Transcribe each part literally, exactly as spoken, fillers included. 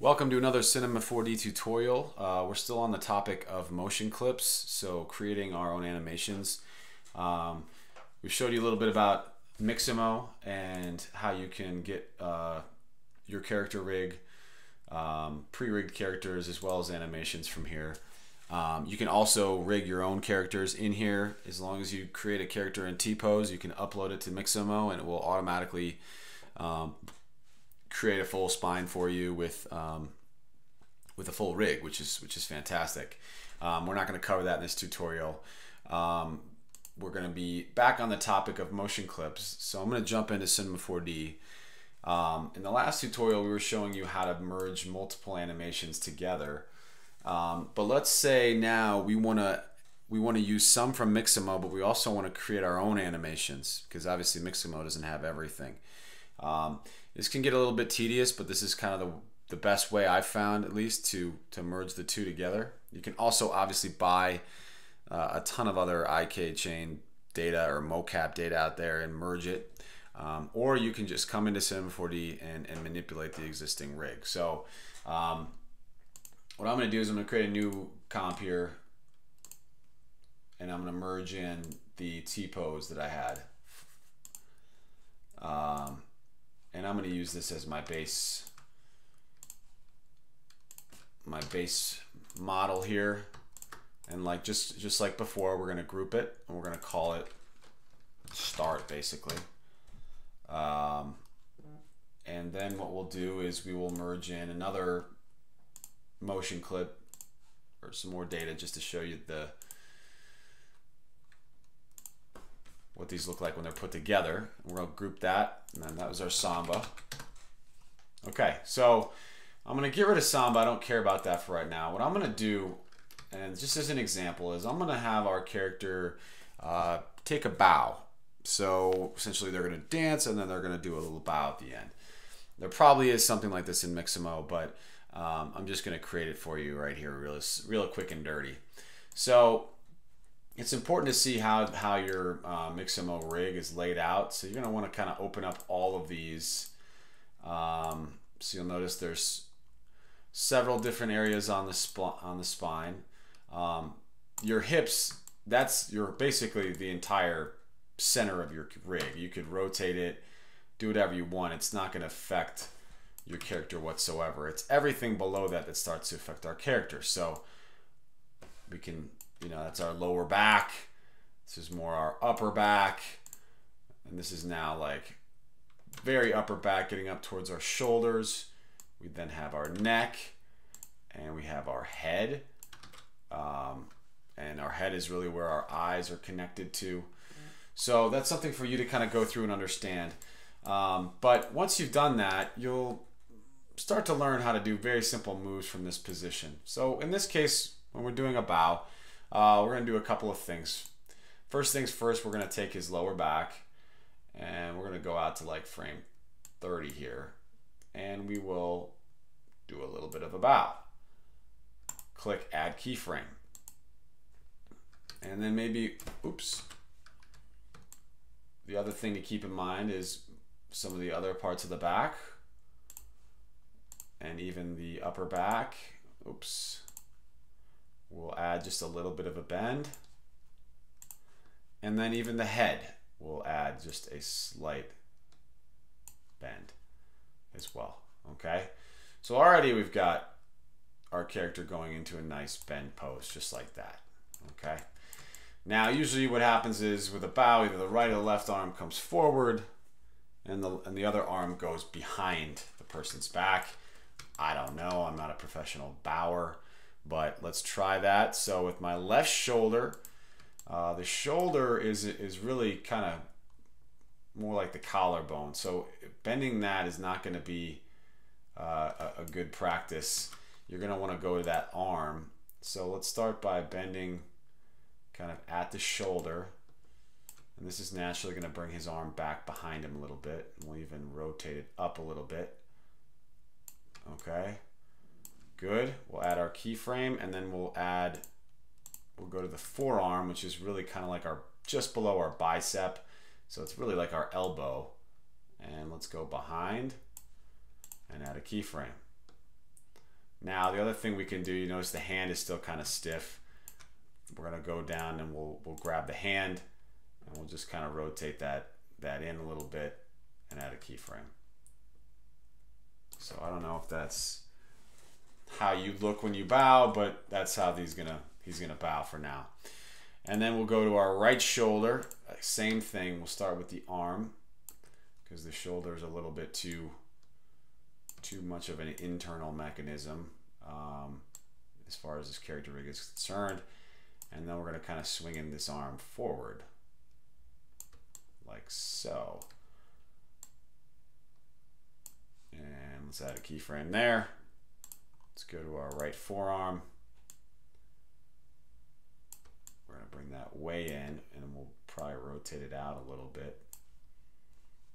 Welcome to another Cinema four D tutorial. Uh, we're still on the topic of motion clips, so creating our own animations. Um, we showed you a little bit about Mixamo and how you can get uh, your character rig, um, pre-rigged characters as well as animations from here. Um, you can also rig your own characters in here. As long as you create a character in T-Pose, you can upload it to Mixamo and it will automatically um, create a full spine for you with um, with a full rig, which is which is fantastic. Um, we're not going to cover that in this tutorial. Um, we're going to be back on the topic of motion clips, so I'm going to jump into Cinema four D. Um, in the last tutorial, we were showing you how to merge multiple animations together. Um, but let's say now we want to we want to use some from Mixamo, but we also want to create our own animations because obviously Mixamo doesn't have everything. Um, this can get a little bit tedious, but this is kind of the, the best way I've found, at least, to, to merge the two together. You can also obviously buy uh, a ton of other I K chain data or mocap data out there and merge it. Um, or you can just come into Cinema four D and, and manipulate the existing rig. So um, what I'm going to do is I'm going to create a new comp here, and I'm going to merge in the T-Pose that I had. Um, And I'm going to use this as my base, my base model here. And like just just like before, we're going to group it and we're going to call it start, basically. Um, and then what we'll do is we will merge in another motion clip or some more data just to show you the what these look like when they're put together. We're gonna group that, and then that was our Samba. Okay, so I'm gonna get rid of Samba. I don't care about that for right now. What I'm gonna do, and just as an example, is I'm gonna have our character uh, take a bow. So essentially they're gonna dance and then they're gonna do a little bow at the end. There probably is something like this in Mixamo, but um, I'm just gonna create it for you right here real, real quick and dirty. So it's important to see how, how your uh, Mixamo rig is laid out. So you're gonna wanna kinda open up all of these. Um, so you'll notice there's several different areas on the, sp on the spine. Um, your hips, that's your basically the entire center of your rig. You could rotate it, do whatever you want. It's not gonna affect your character whatsoever. It's everything below that that starts to affect our character. So we can, you know, that's our lower back. This is more our upper back. And this is now like very upper back, getting up towards our shoulders. We then have our neck and we have our head. Um, and our head is really where our eyes are connected to. So that's something for you to kind of go through and understand. Um, but once you've done that, you'll start to learn how to do very simple moves from this position. So in this case, when we're doing a bow, Uh, we're going to do a couple of things. First things first, we're going to take his lower back and we're going to go out to like frame thirty here, and we will do a little bit of a bow. Click add keyframe. And then maybe, oops. The other thing to keep in mind is some of the other parts of the back and even the upper back. Oops. We'll add just a little bit of a bend. And then even the head, we'll add just a slight bend as well, okay? So already we've got our character going into a nice bend pose, just like that, okay? Now, usually what happens is with a bow, either the right or the left arm comes forward and the, and the other arm goes behind the person's back. I don't know, I'm not a professional bower. But let's try that. So with my left shoulder, uh, the shoulder is, is really kind of more like the collarbone. So bending that is not going to be uh, a, a good practice. You're going to want to go to that arm. So let's start by bending kind of at the shoulder. And this is naturally going to bring his arm back behind him a little bit. We'll even rotate it up a little bit. Okay. Good, we'll add our keyframe, and then we'll add, we'll go to the forearm, which is really kind of like our, just below our bicep. So it's really like our elbow. And let's go behind and add a keyframe. Now the other thing we can do, you notice the hand is still kind of stiff. We're gonna go down and we'll we'll grab the hand and we'll just kind of rotate that that in a little bit and add a keyframe. So I don't know if that's how you look when you bow, but that's how he's gonna he's gonna bow for now. And then we'll go to our right shoulder. Same thing. We'll start with the arm because the shoulder is a little bit too too much of an internal mechanism um, as far as this character rig is concerned. And then we're going to kind of swing in this arm forward like so. And let's add a keyframe there. Let's go to our right forearm. We're going to bring that way in and we'll probably rotate it out a little bit.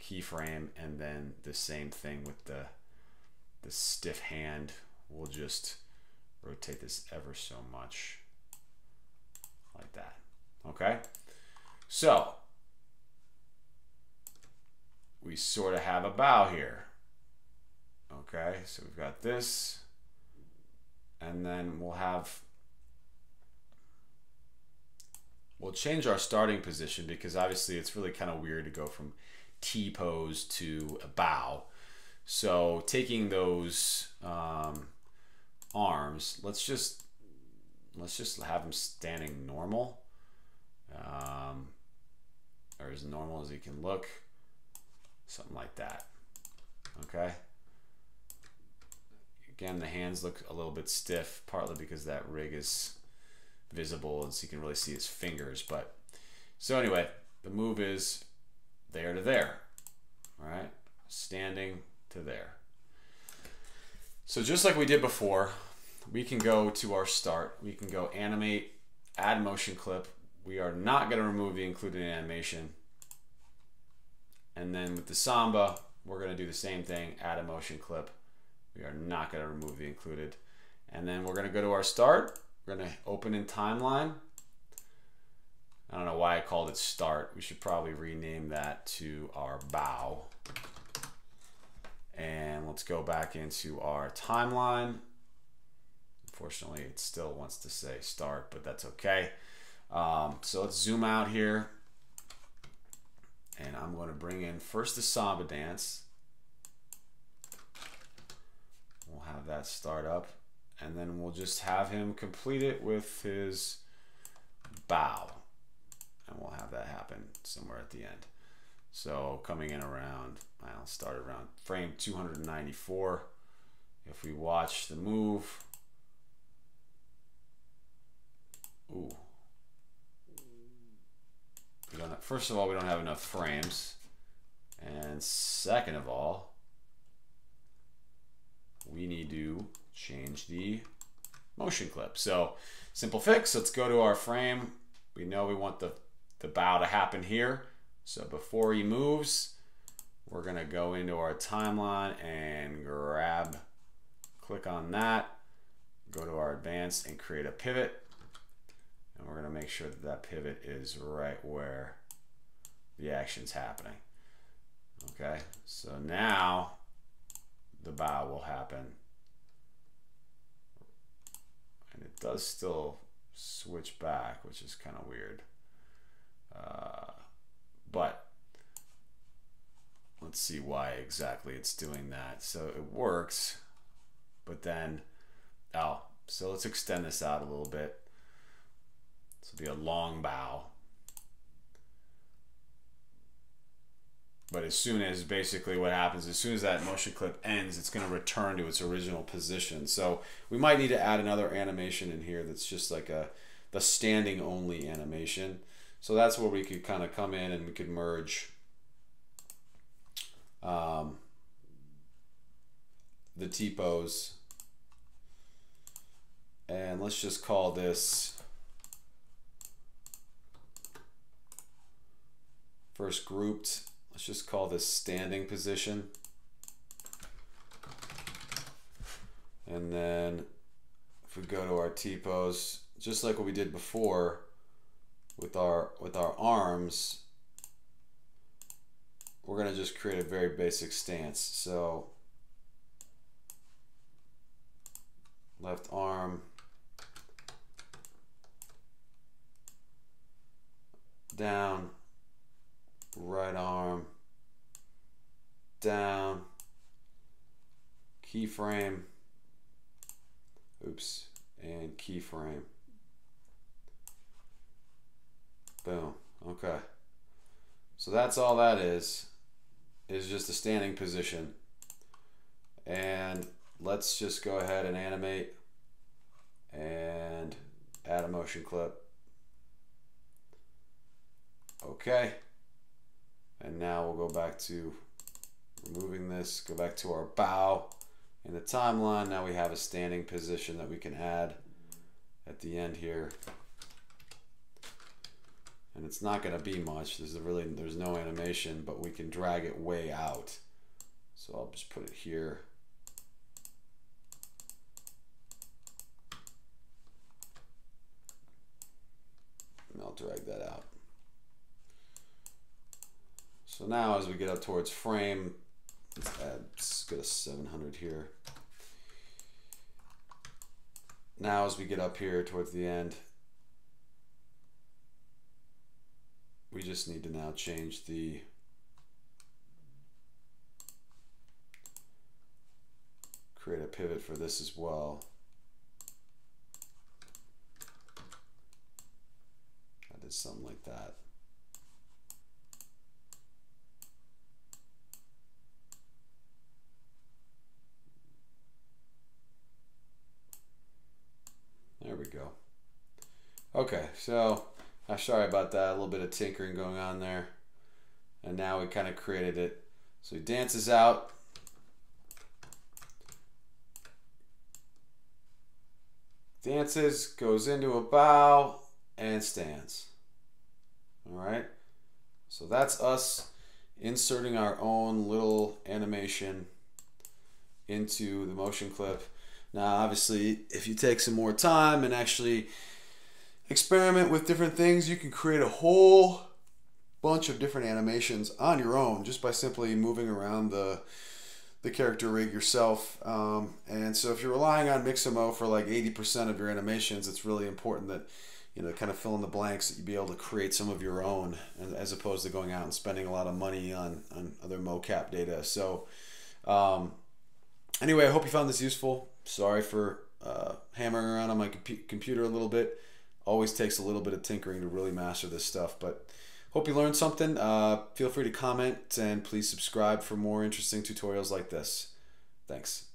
Keyframe, and then the same thing with the, the stiff hand. We'll just rotate this ever so much like that. Okay? So we sort of have a bow here. Okay, so we've got this, and then we'll have We'll change our starting position because obviously it's really kind of weird to go from T-pose to a bow. So taking those um, arms, let's just let's just have them standing normal, um, or as normal as you can look, something like that. Okay. Again, the hands look a little bit stiff, partly because that rig is visible and so you can really see his fingers. But so anyway, the move is there to there. All right, standing to there. So just like we did before, we can go to our start. We can go animate, add motion clip. We are not going to remove the included animation. And then with the samba, we're going to do the same thing, add a motion clip. We are not going to remove the included. And then we're going to go to our start. We're going to open in timeline. I don't know why I called it start. We should probably rename that to our bow. And let's go back into our timeline. Unfortunately, it still wants to say start, but that's okay. Um, so let's zoom out here. And I'm going to bring in first the samba dance. We'll have that start up. And then we'll just have him complete it with his bow. And we'll have that happen somewhere at the end. So coming in around, I'll start around frame two hundred ninety-four. If we watch the move. Ooh. We don't have, first of all, we don't have enough frames. And second of all, we need to change the motion clip. So simple fix, let's go to our frame. We know we want the, the bow to happen here. So before he moves, we're gonna go into our timeline and grab, click on that, go to our advanced and create a pivot. And we're gonna make sure that that pivot is right where the action's happening. Okay, so now the bow will happen. And it does still switch back, which is kind of weird. Uh, but let's see why exactly it's doing that. So it works, but then, oh, so let's extend this out a little bit. This will be a long bow. But as soon as, basically what happens, as soon as that motion clip ends, it's going to return to its original position. So we might need to add another animation in here that's just like a the standing only animation. So that's where we could kind of come in and we could merge um, the T-Pose. And let's just call this first grouped. Let's just call this standing position. And then if we go to our T-pose, just like what we did before with our with our arms, we're gonna just create a very basic stance. So left arm, down, right arm, down, keyframe, oops, and keyframe. Boom. Okay. So that's all that is, is just a standing position. And let's just go ahead and animate and add a motion clip. Okay. And now we'll go back to removing this, go back to our bow in the timeline. Now we have a standing position that we can add at the end here. And it's not going to be much. There's really there's no animation, but we can drag it way out. So I'll just put it here. And I'll drag that out. So now as we get up towards frame, let's add, let's go to seven hundred here. Now as we get up here towards the end, we just need to now change the create a pivot for this as well. I did something like that. There we go. Okay, so I'm sorry about that, a little bit of tinkering going on there. And now we kind of created it. So he dances out. Dances, goes into a bow, and stands. All right. So that's us inserting our own little animation into the motion clip. Now, obviously, if you take some more time and actually experiment with different things, you can create a whole bunch of different animations on your own just by simply moving around the the character rig yourself. Um, and so if you're relying on Mixamo for like eighty percent of your animations, it's really important that, you know, kind of fill in the blanks, that you be able to create some of your own, as opposed to going out and spending a lot of money on, on other mocap data. So um, anyway, I hope you found this useful. Sorry for uh, hammering around on my comp computer a little bit. Always takes a little bit of tinkering to really master this stuff, but hope you learned something. Uh, feel free to comment, and please subscribe for more interesting tutorials like this. Thanks.